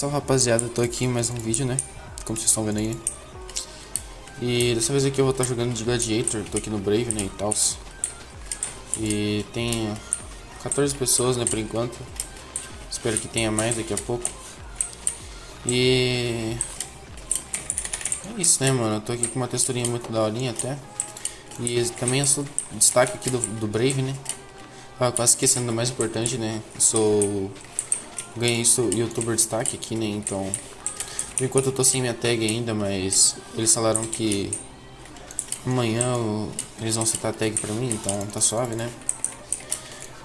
salve rapaziada, eu tô aqui em mais um vídeo, né, como vocês estão vendo aí. E dessa vez aqui eu vou estar jogando de gladiator, tô aqui no Brave, né, e tal. E tem 14 pessoas, né, por enquanto. Espero que tenha mais daqui a pouco. E... é isso, né, mano, eu tô aqui com uma texturinha muito daorinha até. E também eu sou destaque aqui do Brave, né. Ah, quase esquecendo do mais importante, né, eu sou... ganhei isso youtuber destaque aqui, né, então... por enquanto eu tô sem minha tag ainda, mas... eles falaram que... amanhã eles vão setar a tag pra mim, então tá suave, né.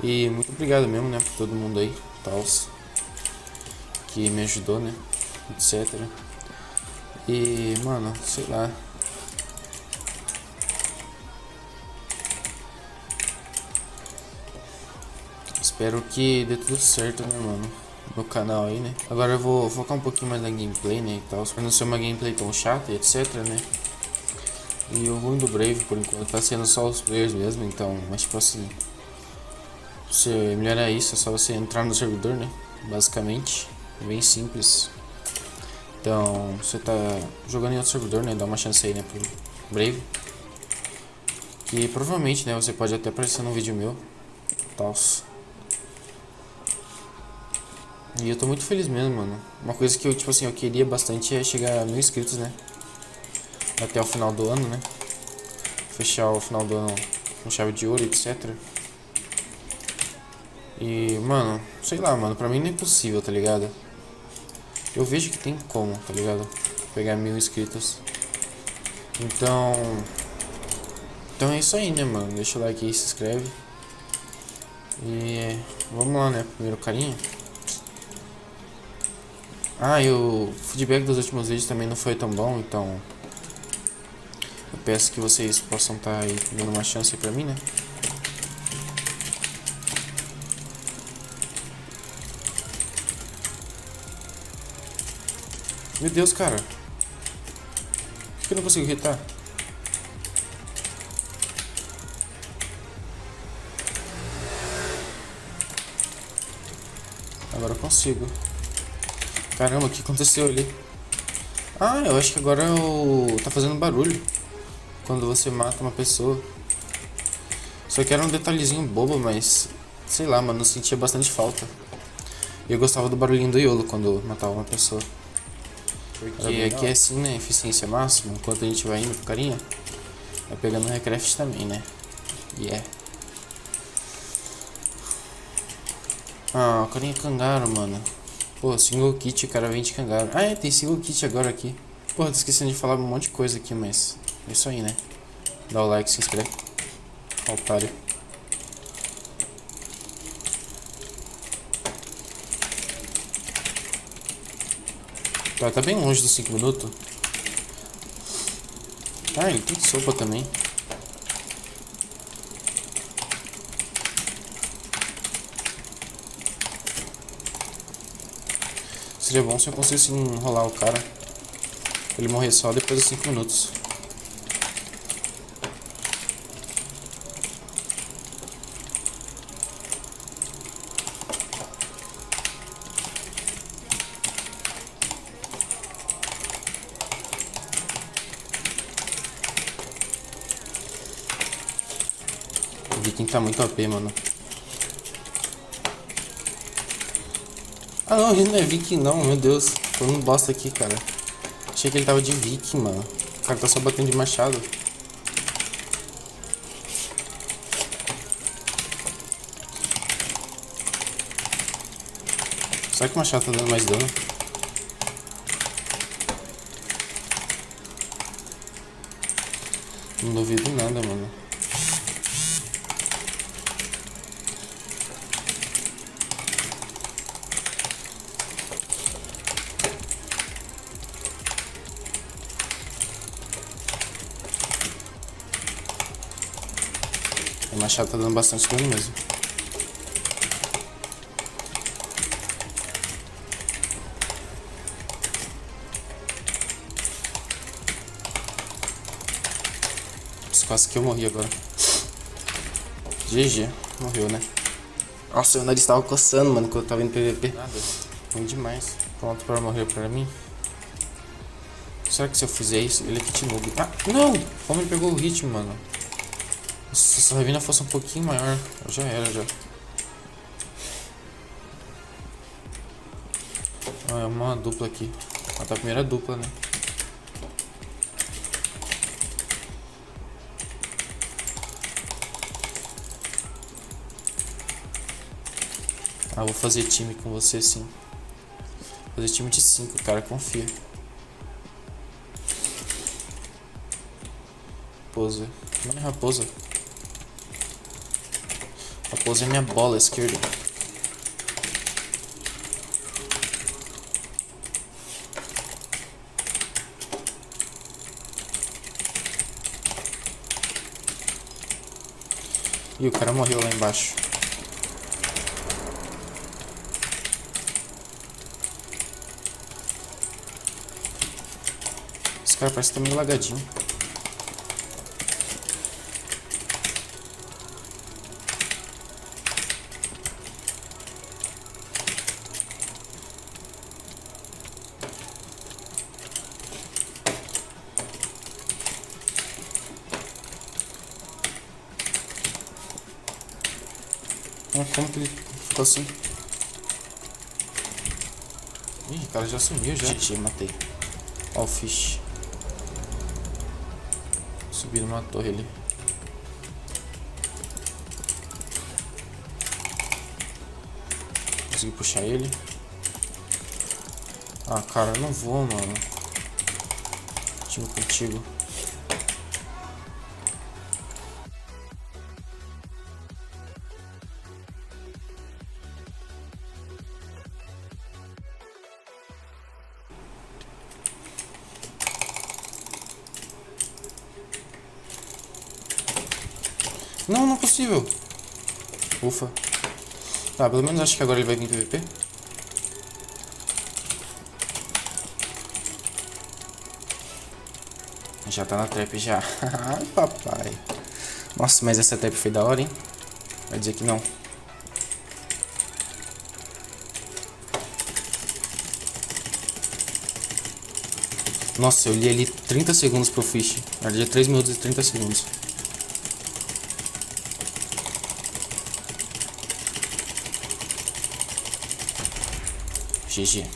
E muito obrigado mesmo, né, por todo mundo aí, tals, que me ajudou, né, etc. E, mano, sei lá... espero que dê tudo certo, né, mano, no canal aí, né. Agora eu vou focar um pouquinho mais na gameplay, né, e tal, pra não ser uma gameplay tão chata e etc, né. E o ruim do Brave por enquanto tá sendo só os players mesmo, então, mas tipo assim, você melhorar isso é só você entrar no servidor, né, basicamente, é bem simples. Então, você tá jogando em outro servidor, né, dá uma chance aí, né, pro Brave, que provavelmente, né, você pode até aparecer num vídeo meu, tal. E eu tô muito feliz mesmo, mano. Uma coisa que eu, tipo assim, eu queria bastante é chegar a 1000 inscritos, né, até o final do ano, né, fechar o final do ano com chave de ouro, etc. E, mano, sei lá, mano, pra mim não é impossível, tá ligado? Eu vejo que tem como, tá ligado? Pegar 1000 inscritos. Então é isso aí, né, mano. Deixa o like aí, se inscreve. E vamos lá, né, primeiro carinha. Ah, e o feedback dos últimos vídeos também não foi tão bom, então eu peço que vocês possam estar aí dando uma chance aí pra mim, né. Meu Deus, cara, por que eu não consigo hitar? Agora eu consigo. Caramba, o que aconteceu ali? Ah, eu acho que agora tá fazendo barulho quando você mata uma pessoa. Só que era um detalhezinho bobo, mas... sei lá, mano, eu sentia bastante falta. E eu gostava do barulhinho do Yolo quando matava uma pessoa. Porque aqui é assim, né, eficiência máxima. Enquanto a gente vai indo pro carinha, vai pegando o recraft também, né. E yeah. Ah, o carinha cangaro, mano. Pô, single kit, o cara vem de cangaro. Ah, é, tem single kit agora aqui. Porra, tô esquecendo de falar um monte de coisa aqui, mas... é isso aí, né? Dá o like, se inscreve. Otário. Tá bem longe dos 5 minutos. Ah, ele tem sopa também. Seria bom se eu conseguisse enrolar o cara, ele morrer só depois de 5 minutos. O Viking tá muito OP, mano. Ah não, ele não é Viking não, meu Deus. Tô um bosta aqui, cara. Achei que ele tava de Viking, mano. O cara tá só batendo de machado. Será que o machado tá dando mais dano? Não duvido nada, mano. O machado tá dando bastante dano mesmo. Quase que eu morri agora. GG, morreu, né? Nossa, meu nariz tava coçando, mano, quando eu tava indo pvp. Nada. Ruim demais. Pronto para morrer pra mim. Será que se eu fizer isso, ele é kit noob? Ah, não! Como ele pegou o ritmo, mano. Se essa ravina fosse um pouquinho maior, eu já era, já. Ah, é uma dupla aqui. Ah, tá a primeira dupla, né? Ah, vou fazer time com você, sim. Fazer time de 5, cara, confia. Raposa. Não é raposa. Raposa é minha bola esquerda. Ih, o cara morreu lá embaixo. Esse cara parece que tá meio lagadinho. Como que ele ficou assim? Ih, o cara já sumiu já. GG, matei. Ó o fish. Subi numa torre ali. Consegui puxar ele. Ah, cara, eu não vou, mano. Time contigo. Não, não é possível. Ufa. Tá, pelo menos acho que agora ele vai vir pvp. Já tá na trap já. Ai, papai. Nossa, mas essa trap foi da hora, hein? Vai dizer que não. Nossa, eu li ali 30 segundos pro fish. Na verdade é 3 minutos e 30 segundos. GG.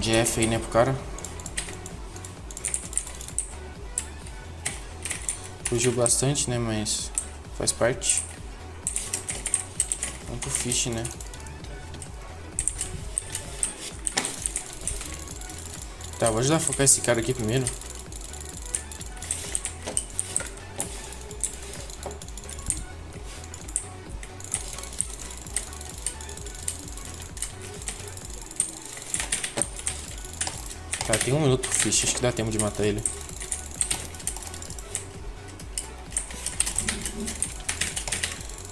GF aí, né, pro cara. Fugiu bastante, né, mas faz parte. Vamos pro fish, né. Tá, vou ajudar a focar esse cara aqui primeiro. Tá, tem 1 minuto pro fish, acho que dá tempo de matar ele.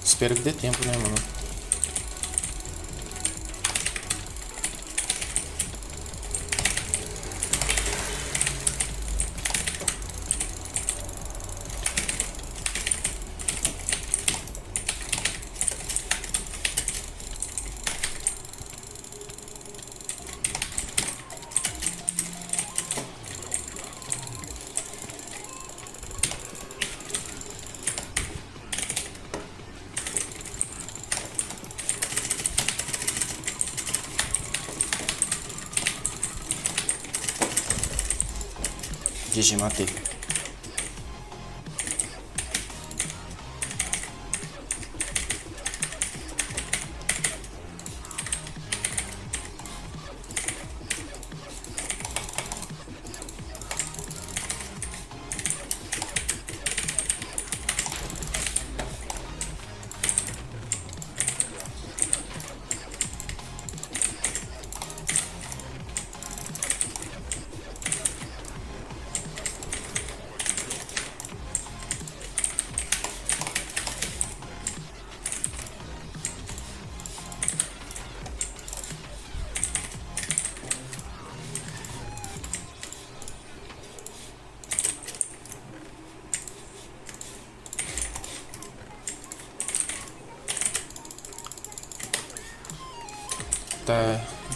Espero que dê tempo, né, mano? GG, matei.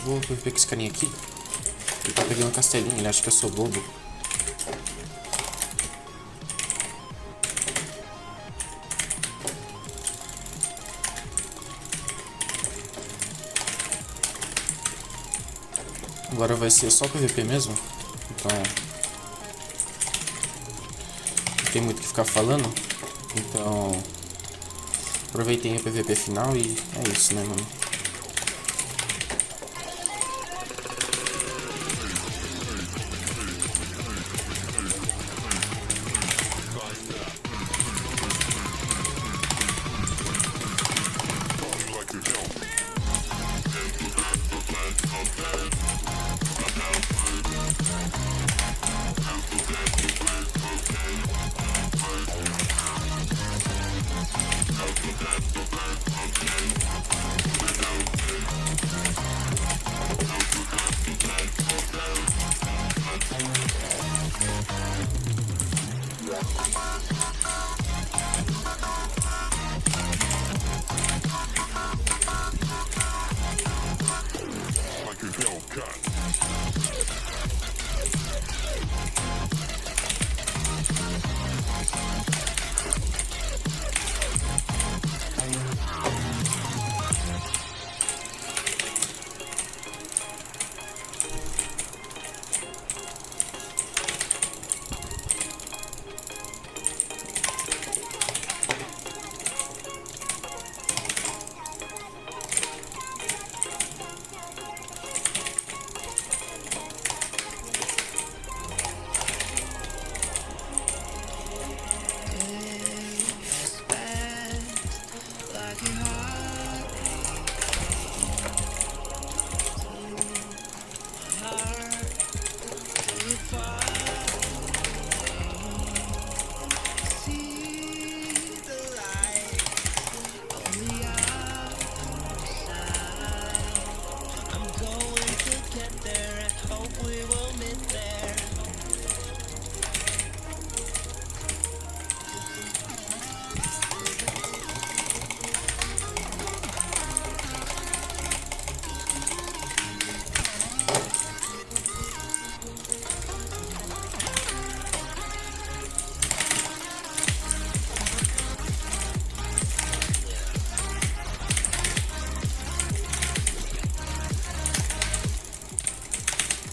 Vou pegar esse carinha aqui. Ele tá pegando um castelinho, ele acha que eu sou bobo. Agora vai ser só PVP mesmo. Então não tem muito o que ficar falando. Então aproveitei o PVP final e é isso, né, mano?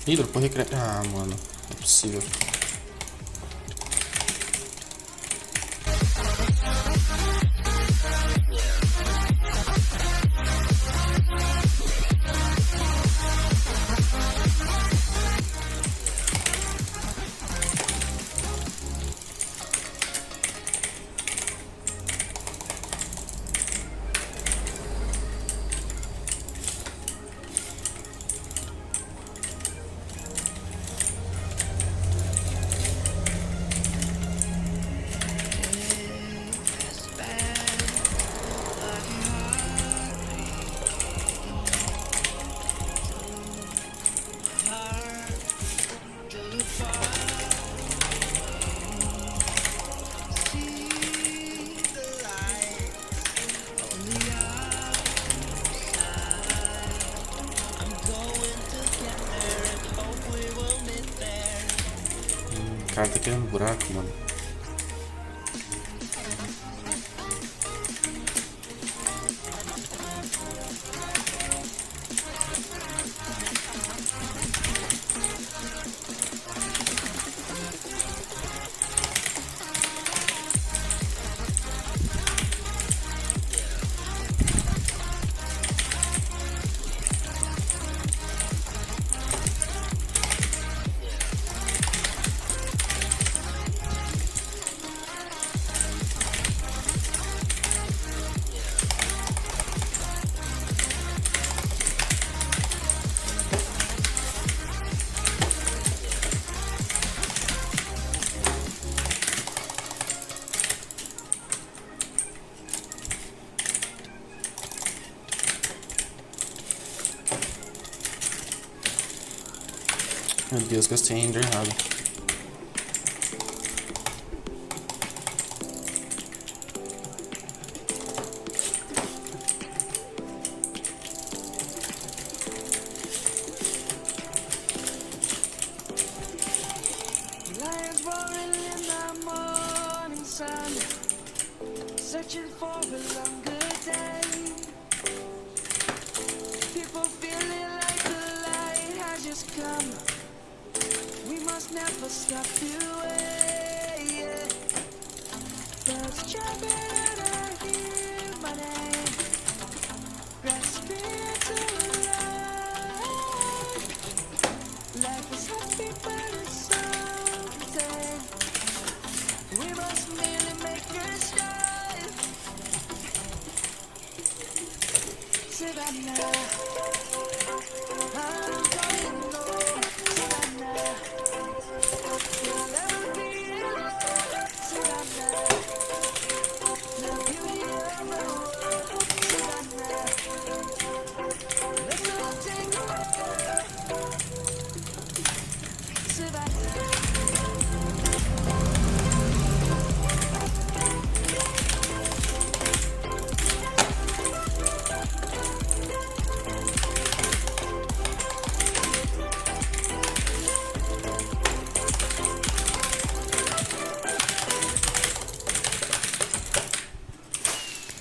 Hidro, por recraft. Ah, mano, não é possível. Cara, tá querendo um buraco, mano. Meu Deus, gastei ainda errado.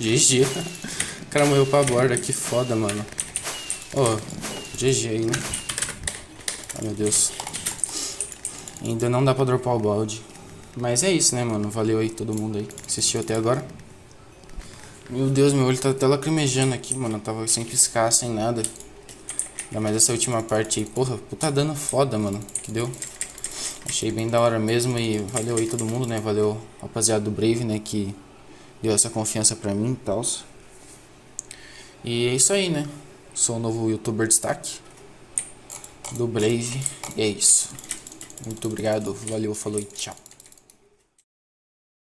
GG. O cara morreu pra borda, que foda, mano. Ó, GG aí, né? Ai, meu Deus. Ainda não dá pra dropar o balde. Mas é isso, né, mano? Valeu aí todo mundo aí que assistiu até agora. Meu Deus, meu olho tá até lacrimejando aqui, mano. Eu tava sem piscar, sem nada. Ainda mais essa última parte aí. Porra, puta dano foda, mano. Que deu. Achei bem da hora mesmo. E valeu aí todo mundo, né? Valeu, rapaziada do Brave, né? Que deu essa confiança pra mim e tal. E é isso aí, né? Sou o novo youtuber destaque do Brave. E é isso. Muito obrigado. Valeu, falou e tchau.